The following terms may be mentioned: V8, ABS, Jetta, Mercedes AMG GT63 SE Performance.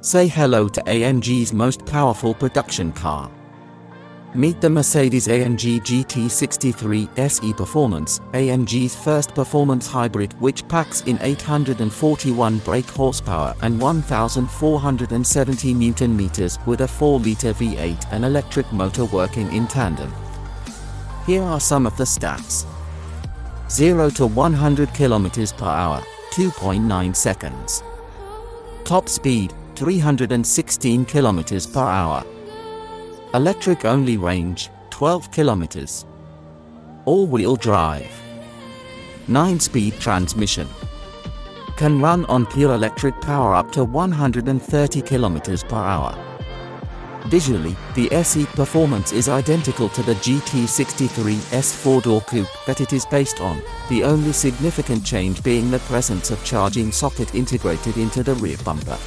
Say hello to AMG's most powerful production car. Meet the Mercedes AMG GT63 SE Performance, AMG's first performance hybrid, which packs in 841 brake horsepower and 1,470 Nm with a 4-litre V8 and electric motor working in tandem. Here are some of the stats. 0 to 100 km/h, 2.9 seconds. Top speed, 316 km/h. Electric only range, 12 kilometers. All-wheel drive. 9-speed transmission. Can run on pure electric power up to 130 km/h. Visually, the SE Performance is identical to the GT63's 4-door coupe that it is based on, the only significant change being the presence of charging socket integrated into the rear bumper.